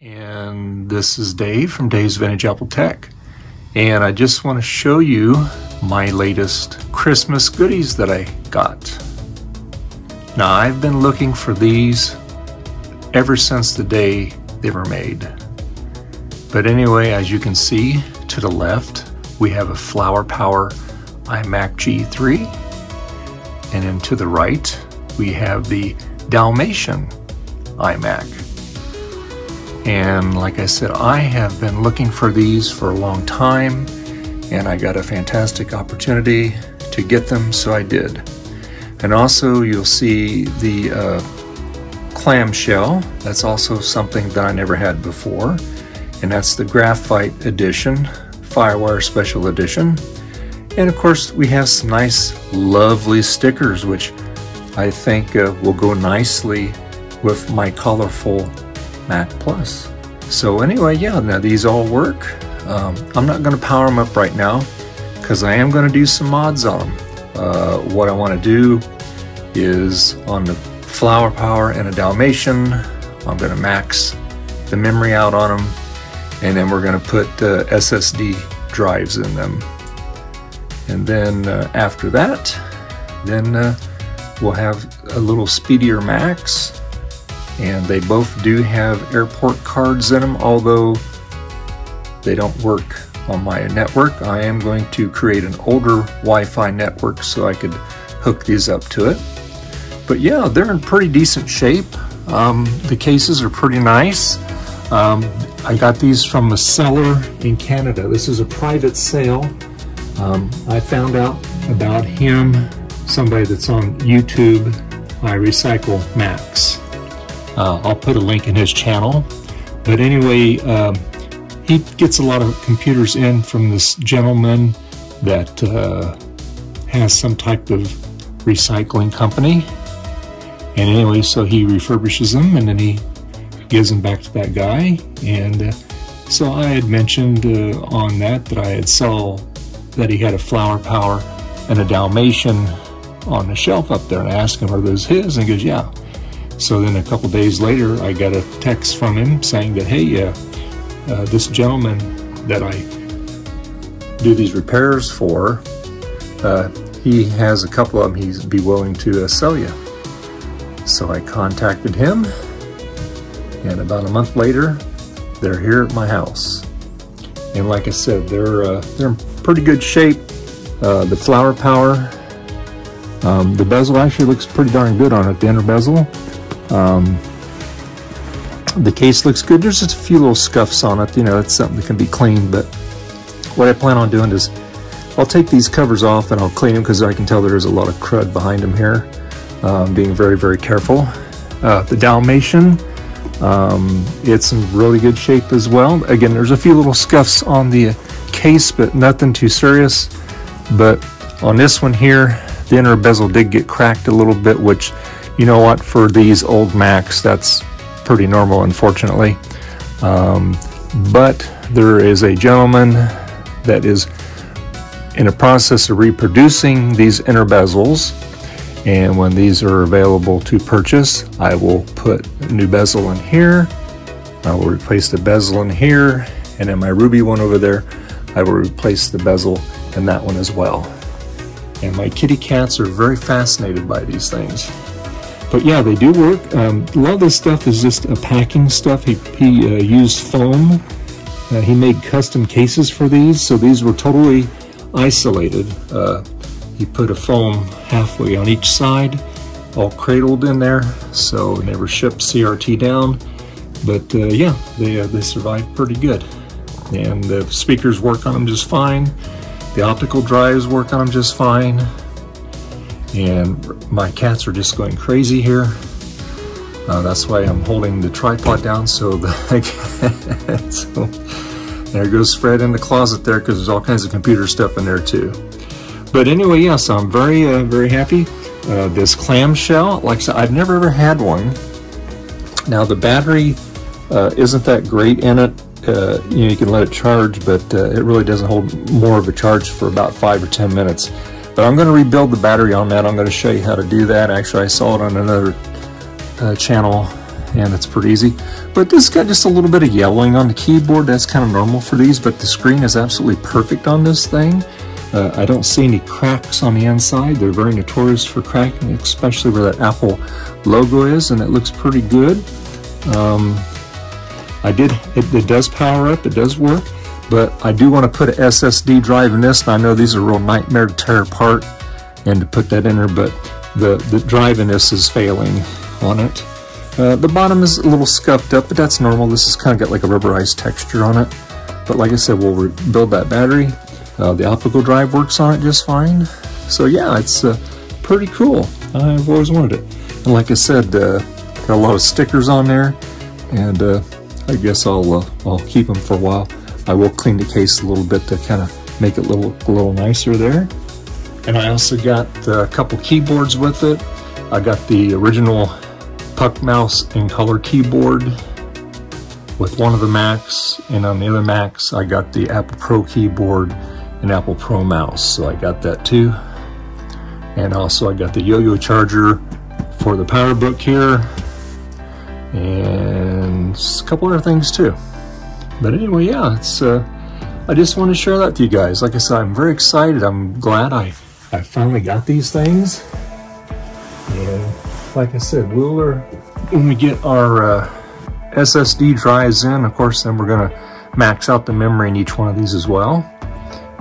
And this is Dave from Dave's Vintage Apple Tech, and I just want to show you my latest Christmas goodies that I got. Now, I've been looking for these ever since the day they were made. But anyway, as you can see to the left, we have a Flower Power iMac G3, and then to the right, we have the Dalmatian iMac. And like I said, I have been looking for these for a long time, and I got a fantastic opportunity to get them, so I did. And also you'll see the clamshell. That's also something that I never had before, and that's the graphite edition, FireWire special edition. And of course we have some nice lovely stickers, which I think will go nicely with my colorful Mac Plus. So anyway, yeah, now these all work. I'm not going to power them up right now because I am going to do some mods on them. What I want to do is on the Flower Power and a Dalmatian, I'm going to max the memory out on them, and then we're going to put SSD drives in them. And then after that, then we'll have a little speedier Macs. And they both do have airport cards in them, although they don't work on my network. I am going to create an older Wi-Fi network so I could hook these up to it. But yeah, they're in pretty decent shape. The cases are pretty nice. I got these from a seller in Canada. This is a private sale. I found out about him, somebody that's on YouTube, I-Recycle-Apple-Mac. I'll put a link in his channel. But anyway, he gets a lot of computers in from this gentleman that has some type of recycling company. And anyway, so he refurbishes them and then he gives them back to that guy. And so I had mentioned on that I had saw that he had a Flower Power and a Dalmatian on the shelf up there, and I asked him, are those his? And he goes, yeah. So then a couple days later, I got a text from him saying that, hey, this gentleman that I do these repairs for, he has a couple of them he'd be willing to sell you. So I contacted him, and about a month later, they're here at my house. And like I said, they're in pretty good shape. The Flower Power, the bezel actually looks pretty darn good on it, the inner bezel. The case looks good. There's just a few little scuffs on it, you know, that's something that can be cleaned, but what I plan on doing is I'll take these covers off and I'll clean them because I can tell there's a lot of crud behind them here. Being very, very careful. The Dalmatian, it's in really good shape as well. Again, there's a few little scuffs on the case, but nothing too serious. But on this one here, the inner bezel did get cracked a little bit, which, you know what, for these old Macs, that's pretty normal, unfortunately. But there is a gentleman that is in a process of reproducing these inner bezels. And when these are available to purchase, I will put a new bezel in here. I will replace the bezel in here. And in my Ruby one over there, I will replace the bezel in that one as well. And my kitty cats are very fascinated by these things. But yeah, they do work. A lot of this stuff is just packing stuff. He used foam. He made custom cases for these, so these were totally isolated. He put a foam halfway on each side, all cradled in there, so they were shipped CRT down. But yeah, they survived pretty good. And the speakers work on them just fine. The optical drives work on them just fine. And my cats are just going crazy here. That's why I'm holding the tripod down so the so there goes Fred in the closet there because there's all kinds of computer stuff in there too. But anyway, yeah, so I'm very, very happy. This clamshell, like I said, I've never ever had one. Now the battery isn't that great in it. You know, you can let it charge, but it really doesn't hold more of a charge for about 5 or 10 minutes. But I'm going to rebuild the battery on that. I'm going to show you how to do that. Actually, I saw it on another channel and it's pretty easy. But this got just a little bit of yellowing on the keyboard. That's kind of normal for these, but the screen is absolutely perfect on this thing. I don't see any cracks on the inside. They're very notorious for cracking, especially where that Apple logo is, and it looks pretty good. It does power up, it does work, but I do want to put an SSD drive in this, and I know these are a real nightmare to tear apart and to put that in there, but the drive in this is failing on it. The bottom is a little scuffed up, but that's normal. This has kind of got like a rubberized texture on it, but like I said, we'll rebuild that battery. The optical drive works on it just fine. So yeah, it's pretty cool. I've always wanted it. And like I said, got a lot of stickers on there, and I guess I'll keep them for a while. I will clean the case a little bit to kind of make it look a little nicer there. And I also got a couple keyboards with it. I got the original Puck Mouse in color keyboard with one of the Macs, and on the other Macs, I got the Apple Pro keyboard and Apple Pro mouse, so I got that too. And also I got the Yo-Yo charger for the PowerBook here, and a couple other things too. But anyway, yeah, it's I just want to share that to you guys. Like I said, I'm very excited. I'm glad I finally got these things. And like I said, when we get our SSD drives in, of course, then we're gonna max out the memory in each one of these as well.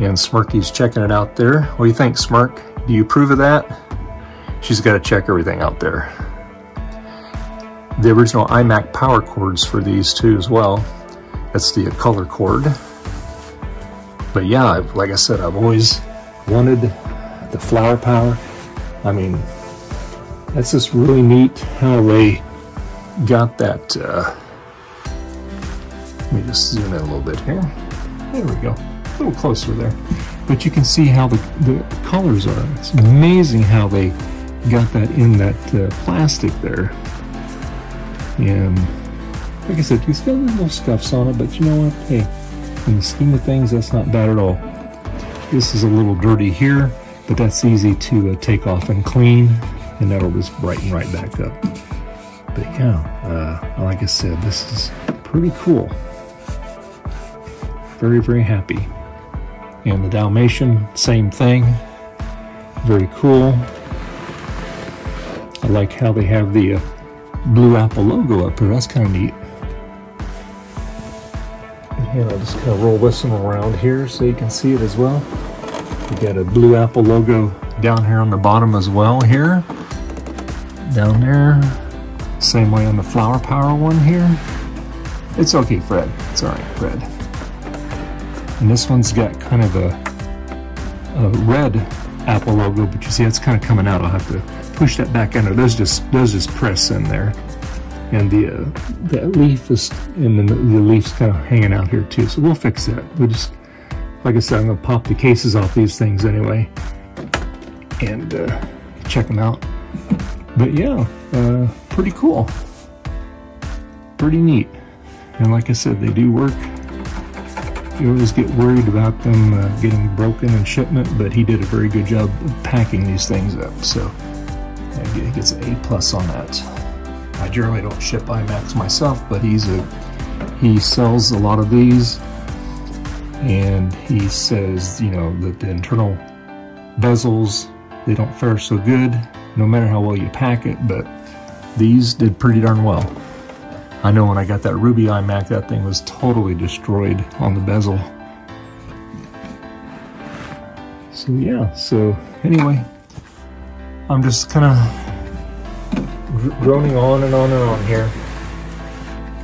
And Smirky's checking it out there. What do you think, Smirk? Do you approve of that? She's got to check everything out there. The original iMac power cords for these two as well. That's the color cord. But yeah, like I said, I've always wanted the Flower Power. I mean, that's just really neat how they got that. Let me just zoom in a little bit here. There we go. A little closer there, but you can see how the colors are. It's amazing how they got that in that plastic there. And like I said, it's got little scuffs on it, but you know what, hey, in the scheme of things, that's not bad at all. This is a little dirty here, but that's easy to take off and clean, and that'll just brighten right back up. But yeah, like I said, this is pretty cool. Very, very happy. And the Dalmatian, same thing. Very cool. I like how they have the blue Apple logo up here. That's kind of neat. And I'll just kind of roll this one around here so you can see it as well. You got a blue Apple logo down here on the bottom as well here. Down there. Same way on the Flower Power one here. It's okay, Fred. It's all right, Fred. And this one's got kind of a red Apple logo, but you see it's kind of coming out. I'll have to push that back under. Those just press in there, and that leaf is, and then the leaf's kind of hanging out here too. So we'll fix that. We'll just, like I said, I'm gonna pop the cases off these things anyway, and check them out. But yeah, pretty cool, pretty neat, and like I said, they do work. You always get worried about them getting broken in shipment, but he did a very good job of packing these things up, so he gets an A+ on that. I generally don't ship iMacs myself, but he sells a lot of these, and he says, you know, that the internal bezels, they don't fare so good, no matter how well you pack it, but these did pretty darn well. I know when I got that Ruby iMac, that thing was totally destroyed on the bezel. So yeah, so anyway, I'm just kind of droning on and on and on here.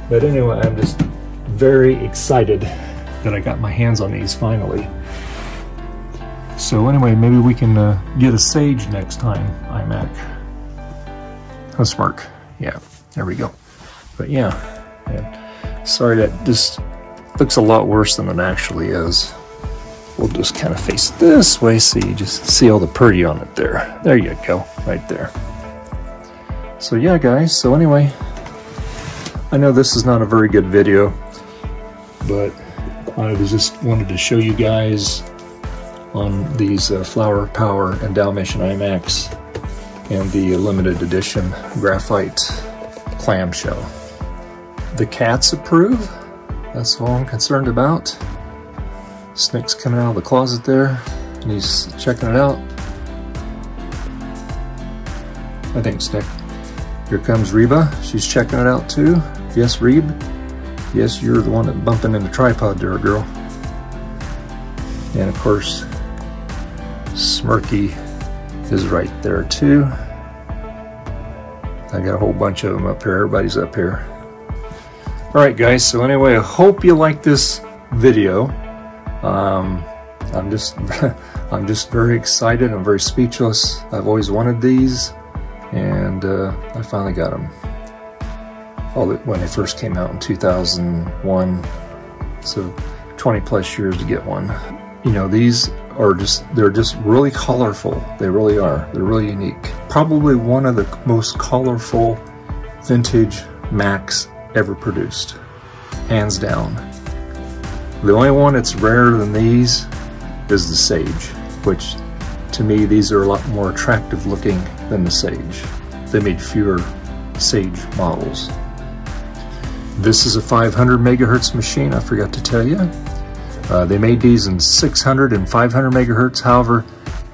But anyway, I'm just very excited that I got my hands on these finally. So anyway, maybe we can get a Sage next time, iMac. Let's mark. Yeah, there we go. But yeah, and sorry, that just looks a lot worse than it actually is. We'll just kind of face it this way so you just see all the purdy on it there. There you go, right there. So yeah, guys, so anyway, I know this is not a very good video, but I just wanted to show you guys on these Flower Power and Dalmatian iMacs and the limited edition graphite clamshell. The cats approve. That's all I'm concerned about. Snake's coming out of the closet there, and he's checking it out. I think Snake. Here comes Reba. She's checking it out too. Yes, Reb. Yes, you're the one that's bumping into the tripod there, girl. And of course, Smirky is right there too. I got a whole bunch of them up here. Everybody's up here. All right, guys. So anyway, I hope you like this video. I'm just very excited. I'm very speechless. I've always wanted these, and I finally got them. All that when they first came out in 2001. So 20 plus years to get one. You know, these are just really colorful. They really are. They're really unique. Probably one of the most colorful vintage Macs ever produced, hands down. The only one that's rarer than these is the Sage, which to me, these are a lot more attractive looking than the Sage. They made fewer Sage models. This is a 500 megahertz machine, I forgot to tell you. They made these in 600 and 500 megahertz. However,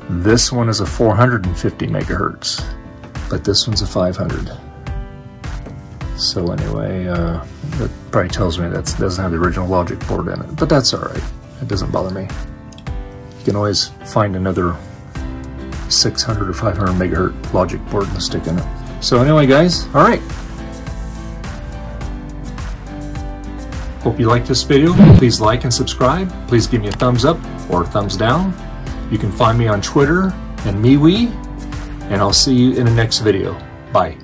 this one is a 450 megahertz, but this one's a 500. So anyway, that probably tells me that doesn't have the original logic board in it, but that's all right. It doesn't bother me. You can always find another 600 or 500 megahertz logic board and stick in it. So anyway, guys, all right. Hope you liked this video. Please like and subscribe. Please give me a thumbs up or a thumbs down. You can find me on Twitter and MeWe, and I'll see you in the next video. Bye.